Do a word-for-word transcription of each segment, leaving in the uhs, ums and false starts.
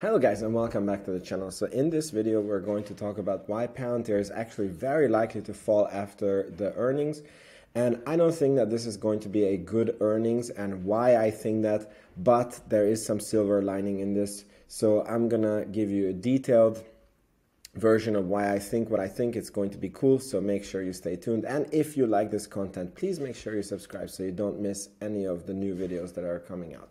Hello guys and welcome back to the channel. So in this video we're going to talk about why Palantir is actually very likely to fall after the earnings, and I don't think that this is going to be a good earnings and why I think that, but there is some silver lining in this. So I'm gonna give you a detailed version of why I think what I think. It's going to be cool, so make sure you stay tuned, and if you like this content please make sure you subscribe so you don't miss any of the new videos that are coming out.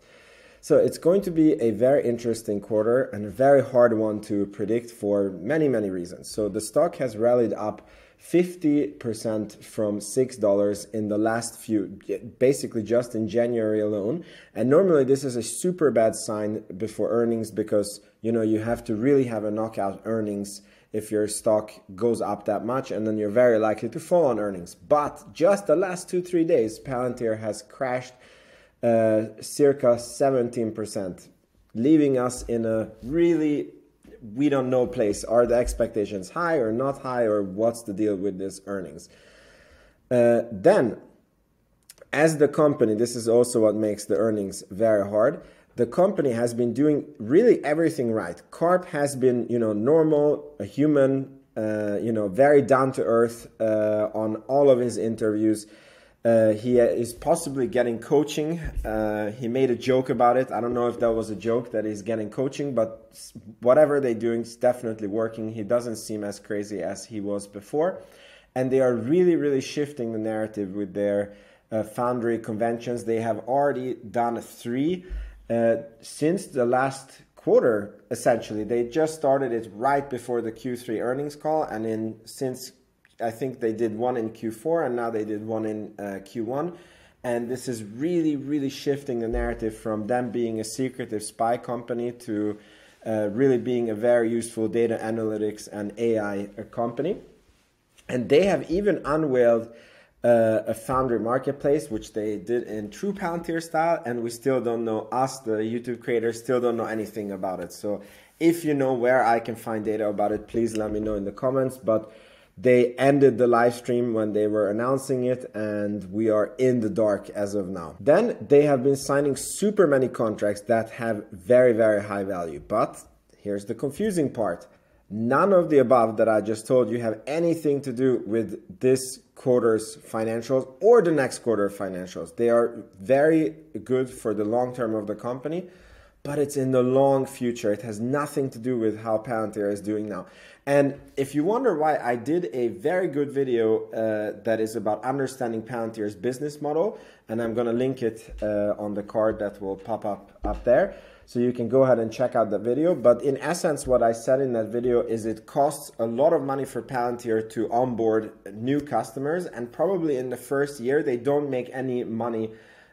So it's going to be a very interesting quarter and a very hard one to predict for many, many reasons. So the stock has rallied up fifty percent from six dollars in the last few, basically just in January alone. And normally this is a super bad sign before earnings because, you know, you have to really have a knockout earnings if your stock goes up that much, and then you're very likely to fall on earnings. But just the last two, three days, Palantir has crashed Uh, circa seventeen percent, leaving us in a really we don't know place. Are the expectations high or not high, or what's the deal with this earnings? Uh, then, as the company, this is also what makes the earnings very hard. The company has been doing really everything right. Karp has been, you know, normal, a human, uh, you know, very down to earth uh, on all of his interviews. Uh, he is possibly getting coaching. Uh, he made a joke about it. I don't know if that was a joke that he's getting coaching, but whatever they're doing is definitely working. He doesn't seem as crazy as he was before. And they are really, really shifting the narrative with their uh, Foundry conventions. They have already done three uh, since the last quarter, essentially. They just started it right before the Q three earnings call, and in since I think they did one in Q four and now they did one in uh, Q one. And this is really, really shifting the narrative from them being a secretive spy company to uh, really being a very useful data analytics and A I company. And they have even unveiled uh, a Foundry marketplace, which they did in true Palantir style. And we still don't know, us, the YouTube creators, still don't know anything about it. So if you know where I can find data about it, please let me know in the comments. But they ended the live stream when they were announcing it, and we are in the dark as of now. Then they have been signing super many contracts that have very, very high value. But here's the confusing part. None of the above that I just told you have anything to do with this quarter's financials or the next quarter financials. They are very good for the long term of the company, but it's in the long future. It has nothing to do with how Palantir is doing now. And if you wonder why, I did a very good video uh, that is about understanding Palantir's business model, and I'm gonna link it uh, on the card that will pop up up there. So you can go ahead and check out the video. But in essence, what I said in that video is it costs a lot of money for Palantir to onboard new customers, and probably in the first year, they don't make any money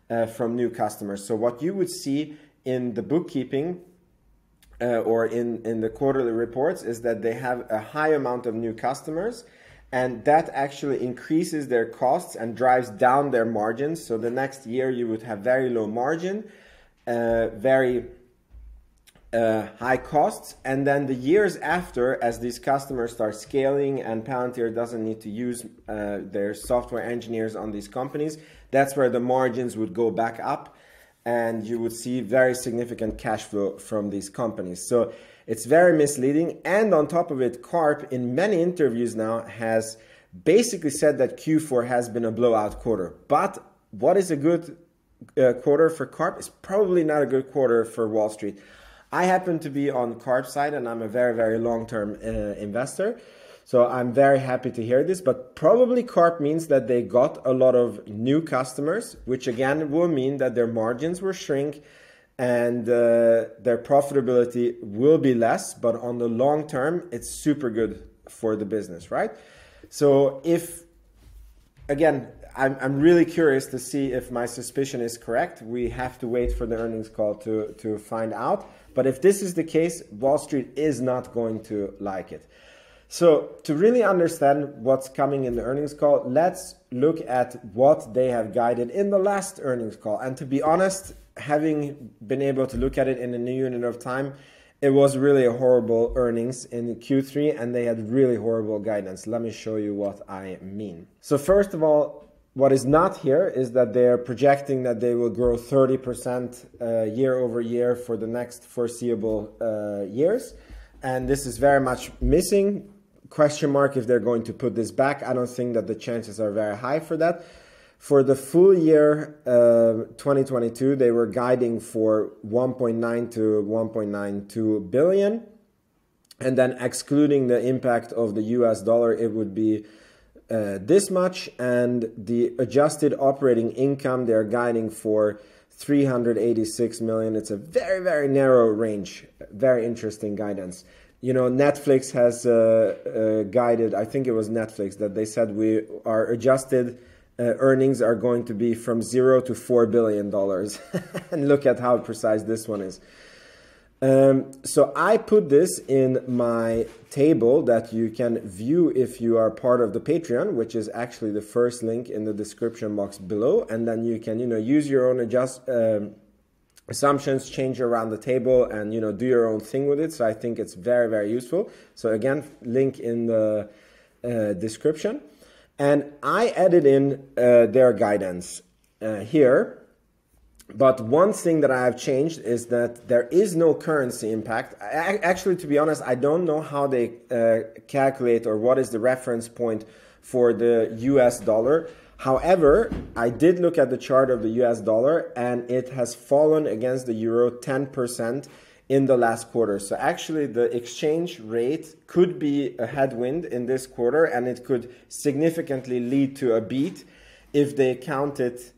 uh, from new customers. So what you would see in the bookkeeping uh, or in, in the quarterly reports is that they have a high amount of new customers, and that actually increases their costs and drives down their margins. So the next year you would have very low margin, uh, very uh, high costs. And then the years after, as these customers start scaling and Palantir doesn't need to use uh, their software engineers on these companies, that's where the margins would go back up, and you would see very significant cash flow from these companies. So it's very misleading. And on top of it, Karp in many interviews now has basically said that Q four has been a blowout quarter. But what is a good uh, quarter for Karp is probably not a good quarter for Wall Street. I happen to be on Karp's side, and I'm a very, very long-term uh, investor. So I'm very happy to hear this, but probably Karp means that they got a lot of new customers, which again will mean that their margins will shrink and uh, their profitability will be less, but on the long term, it's super good for the business, right? So if, again, I'm, I'm really curious to see if my suspicion is correct. We have to wait for the earnings call to, to find out. But if this is the case, Wall Street is not going to like it. So to really understand what's coming in the earnings call, let's look at what they have guided in the last earnings call. And to be honest, having been able to look at it in a new unit of time, it was really a horrible earnings in Q three, and they had really horrible guidance. Let me show you what I mean. So first of all, What is not here is that they're projecting that they will grow thirty percent uh, year over year for the next foreseeable uh, years. And this is very much missing. Question mark if they're going to put this back. I don't think that the chances are very high for that. For the full year uh, twenty twenty-two, they were guiding for one point nine to one point nine two billion. And then excluding the impact of the U S dollar, it would be Uh, this much, and the adjusted operating income they're guiding for three hundred eighty-six million. It's a very, very narrow range. Very interesting guidance. You know, Netflix has uh, uh, guided, I think it was Netflix, that they said we our adjusted uh, earnings are going to be from zero to four billion dollars. And look at how precise this one is. Um, so I put this in my table that you can view if you are part of the Patreon, which is actually the first link in the description box below. And then you can, you know, use your own adjust um, assumptions, change around the table, and, you know, do your own thing with it. So I think it's very, very useful. So again, link in the uh, description. And I added in uh, their guidance uh, here. But one thing that I have changed is that there is no currency impact. I, actually, to be honest, I don't know how they uh, calculate or what is the reference point for the U S dollar. However, I did look at the chart of the U S dollar, and it has fallen against the euro ten percent in the last quarter. So actually, the exchange rate could be a headwind in this quarter, and it could significantly lead to a beat if they count it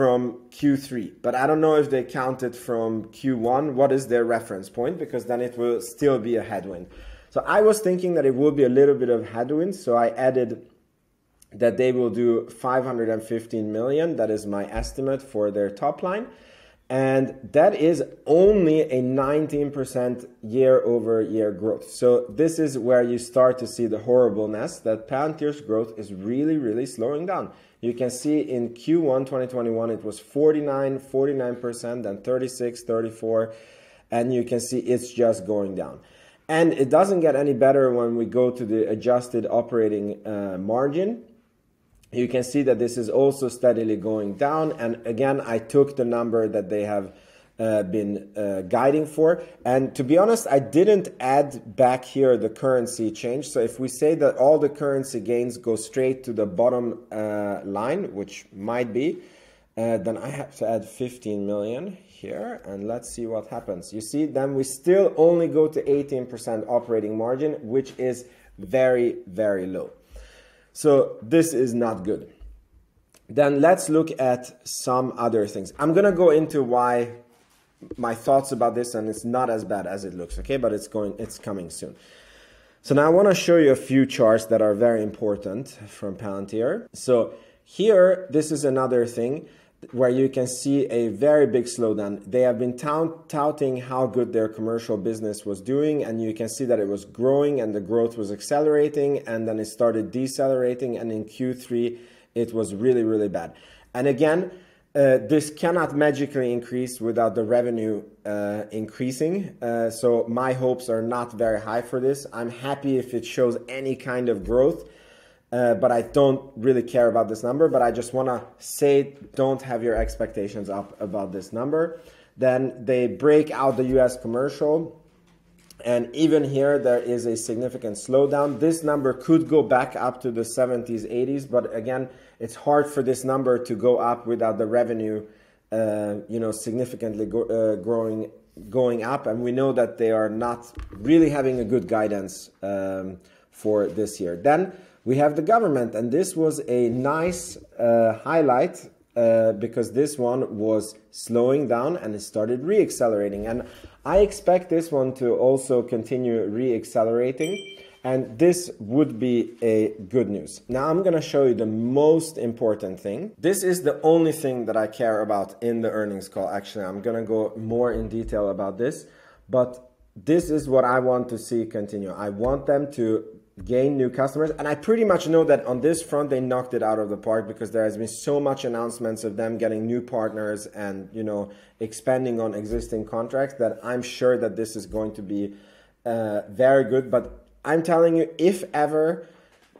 from Q three, but I don't know if they counted from Q one. What is their reference point? Because then it will still be a headwind. So I was thinking that it will be a little bit of headwind. So I added that they will do five hundred fifteen million. That is my estimate for their top line. And that is only a nineteen percent year over year growth. So this is where you start to see the horribleness that Palantir's growth is really, really slowing down. You can see in Q one twenty twenty-one, it was forty-nine, forty-nine percent, then thirty-six, thirty-four, and you can see it's just going down. And it doesn't get any better when we go to the adjusted operating uh, margin. You can see that this is also steadily going down. And again, I took the number that they have uh, been uh, guiding for. And to be honest, I didn't add back here the currency change. So if we say that all the currency gains go straight to the bottom uh, line, which might be, uh, then I have to add fifteen million here. And let's see what happens. You see, then we still only go to eighteen percent operating margin, which is very, very low. So this is not good. Then let's look at some other things. I'm going to go into why my thoughts about this, and it's not as bad as it looks, okay? But it's going, it's coming soon. So now I want to show you a few charts that are very important from Palantir. So here, this is another thing where you can see a very big slowdown. They have been touting how good their commercial business was doing, and you can see that it was growing and the growth was accelerating, and then it started decelerating, and in Q three it was really, really bad. And again, uh, this cannot magically increase without the revenue uh, increasing, uh, so my hopes are not very high for this. I'm happy if it shows any kind of growth, Uh, but I don't really care about this number, but I just want to say don't have your expectations up about this number. Then they break out the U S commercial, and even here there is a significant slowdown. This number could go back up to the seventies, eighties, but again, it's hard for this number to go up without the revenue uh, you know, significantly go, uh, growing, going up, and we know that they are not really having a good guidance um, for this year. Then we have the government, and this was a nice uh, highlight uh, because this one was slowing down and it started re-accelerating. And I expect this one to also continue re-accelerating, and this would be a good news. Now I'm gonna show you the most important thing. This is the only thing that I care about in the earnings call. Actually, I'm gonna go more in detail about this, but this is what I want to see continue. I want them to gain new customers, and I pretty much know that on this front they knocked it out of the park because there has been so much announcements of them getting new partners and, you know, expanding on existing contracts, that I'm sure that this is going to be uh, very good. But I'm telling you, if ever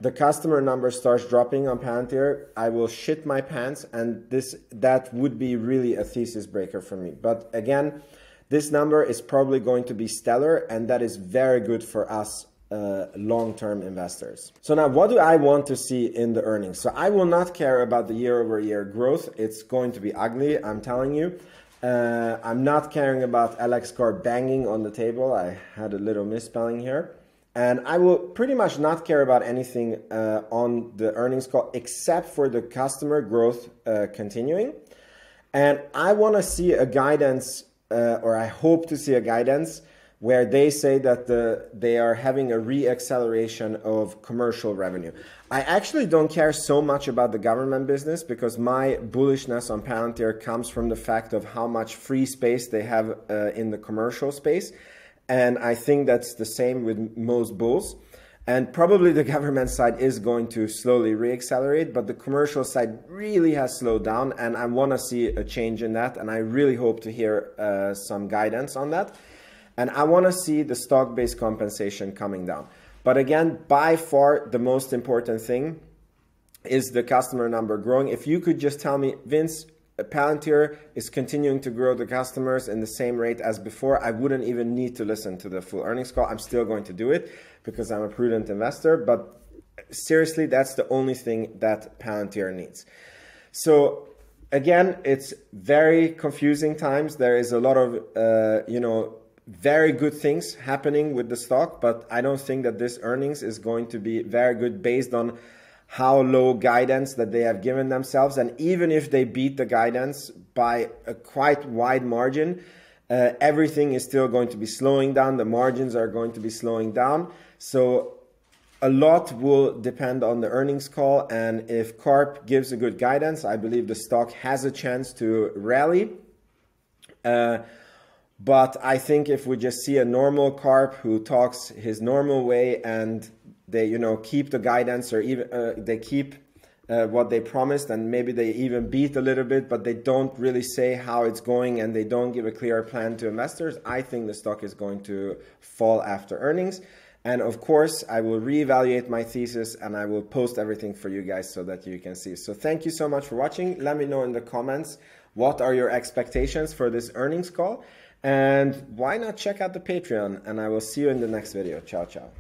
the customer number starts dropping on Palantir, I will shit my pants, and this that would be really a thesis breaker for me. But again, this number is probably going to be stellar, and that is very good for us uh, long-term investors. So now, what do I want to see in the earnings? So I will not care about the year-over-year growth. It's going to be ugly, I'm telling you. Uh, I'm not caring about Alex Karp banging on the table. I had a little misspelling here. And I will pretty much not care about anything uh, on the earnings call except for the customer growth uh, continuing. And I want to see a guidance, uh, or I hope to see a guidance where they say that the, they are having a re-acceleration of commercial revenue. I actually don't care so much about the government business because my bullishness on Palantir comes from the fact of how much free space they have uh, in the commercial space. And I think that's the same with most bulls. And probably the government side is going to slowly reaccelerate, but the commercial side really has slowed down, and I want to see a change in that. And I really hope to hear uh, some guidance on that. And I want to see the stock-based compensation coming down. But again, by far the most important thing is the customer number growing. If you could just tell me, Vince, Palantir is continuing to grow the customers in the same rate as before, I wouldn't even need to listen to the full earnings call. I'm still going to do it because I'm a prudent investor, but seriously, that's the only thing that Palantir needs. So again, it's very confusing times. There is a lot of, uh, you know, very good things happening with the stock, but I don't think that this earnings is going to be very good based on how low guidance that they have given themselves. And even if they beat the guidance by a quite wide margin, uh, everything is still going to be slowing down. The margins are going to be slowing down. So a lot will depend on the earnings call. And if Karp gives a good guidance, I believe the stock has a chance to rally. Uh, but I think if we just see a normal Karp who talks his normal way and they, you know, keep the guidance, or even uh, they keep uh, what they promised, and maybe they even beat a little bit, but they don't really say how it's going and they don't give a clear plan to investors, I think the stock is going to fall after earnings. And of course, I will reevaluate my thesis and I will post everything for you guys so that you can see. So thank you so much for watching. Let me know in the comments, what are your expectations for this earnings call? And why not check out the Patreon? And I will see you in the next video. Ciao, ciao.